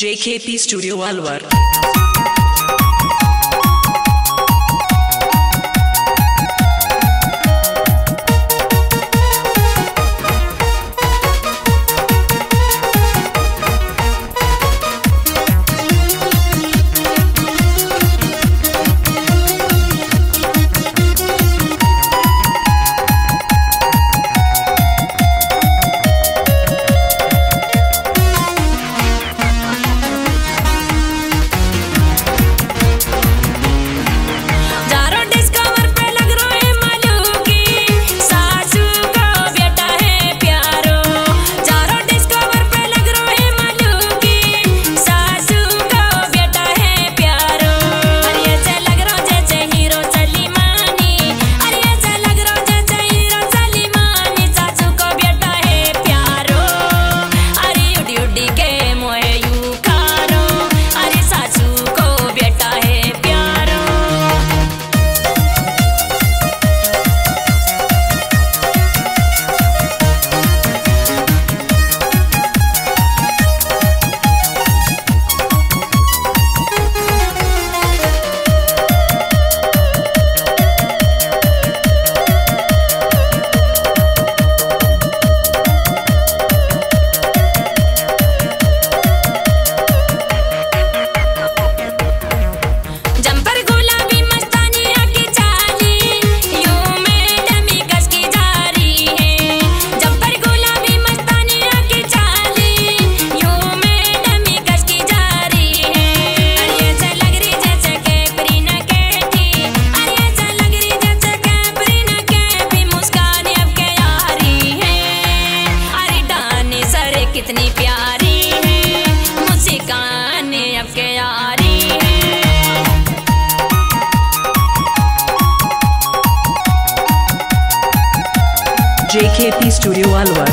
JKP Studio Alwar। कितनी प्यारी है मुझे गाने आपके यारी। JKP Studio Alwar।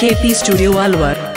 JKP Studio Alwar।